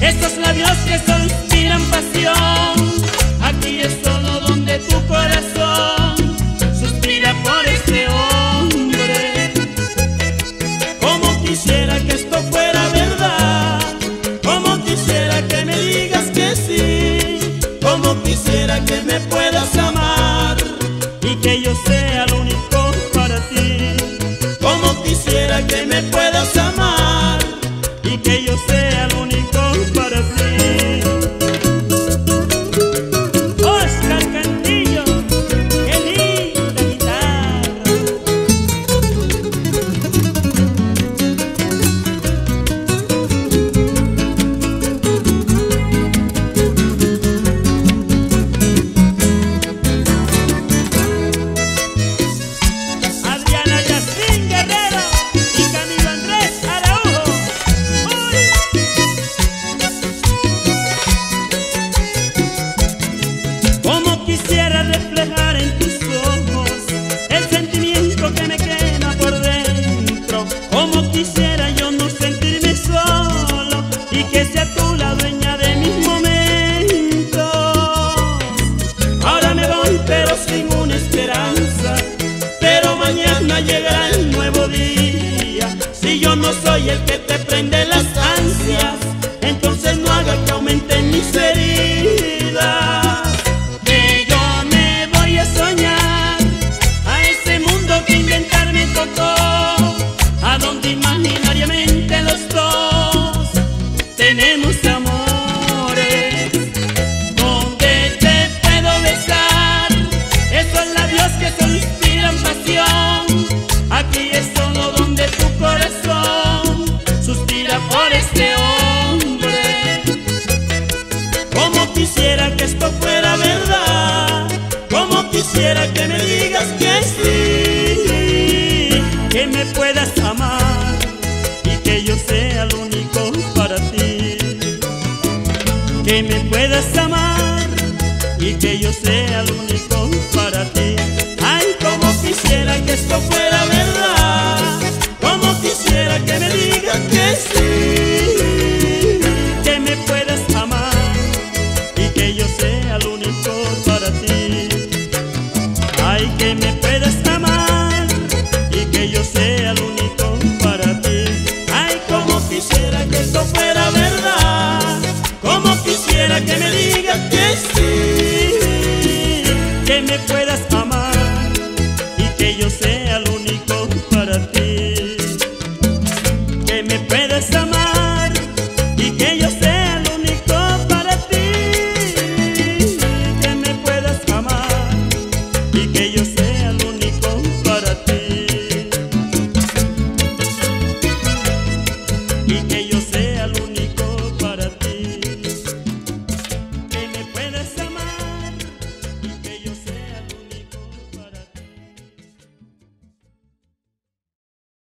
estos labios que suspiran pasión. Aquí es solo donde tu corazón suspira por este hombre. Como quisiera que esto fuera verdad, como quisiera que me digas que sí, como quisiera que me puedas amar y que yo sea lo único para ti. Como quisiera que me puedas amar y que yo sea lo único para ti. Oscar Cantillo, qué linda guitarra. Adriana Yasmín Guerrero y Camilo Andrés Araujo. Como quisiera reflejar en tus ojos el sentimiento que me quema por dentro. Como quisiera yo no sentirme solo y que sea tú la dueña de mis momentos. Ahora me voy pero sin una esperanza, pero mañana llegará el nuevo día. Si yo no soy el que te prende las ansias, entonces no haga que aumenten mis heridas. Que yo me voy a soñar a ese mundo que inventar me tocó, a donde imaginariamente los dos tenemos amores, donde te puedo besar esos labios que suspiran pasión. Aquí es solo donde tu corazón suspira por este hombre. Como quisiera que esto fuera verdad, como quisiera que me digas que sí, que me puedas amar y que yo sea lo único para ti. Que me puedas amar y que yo sea lo único para ti. Ay, como quisiera que esto fuera verdad, como quisiera que me digas que sí, que me puedas amar y que yo sea lo único para ti. Ay, que me puedas amar y que yo sea lo único para ti. Ay, como quisiera que esto fuera verdad, como quisiera que me digas que sí, que me puedas amar y que yo sea lo único para ti. Que me puedas amar y que yo sea lo único para ti. Que me puedas amar y que yo sea lo único para ti. Y que